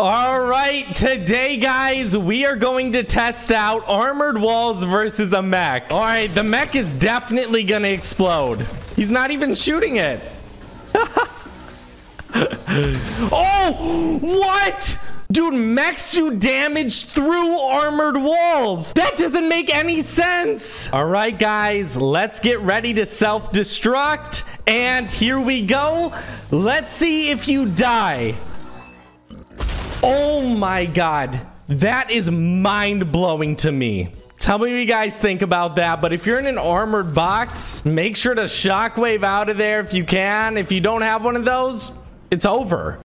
All right, today guys, we are going to test out armored walls versus a mech. All right, the mech is definitely gonna explode. He's not even shooting it. Oh, what? Dude, mechs do damage through armored walls. That doesn't make any sense. All right, guys, let's get ready to self-destruct. And here we go. Let's see if you die. Oh my God. That is mind-blowing to me. Tell me what you guys think about that. But if you're in an armored box, make sure to shockwave out of there if you can. If you don't have one of those, it's over.